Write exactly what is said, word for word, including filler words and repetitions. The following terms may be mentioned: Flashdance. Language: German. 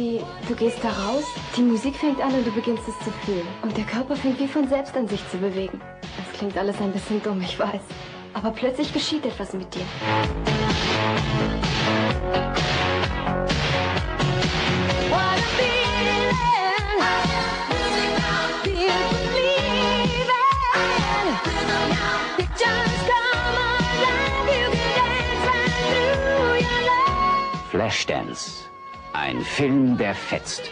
wie, du gehst da raus, die Musik fängt an und du beginnst es zu fühlen. Und der Körper fängt wie von selbst an sich zu bewegen. Das klingt alles ein bisschen dumm, ich weiß. Aber plötzlich geschieht etwas mit dir. Flashdance, ein Film, der fetzt.